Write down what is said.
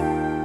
Bye.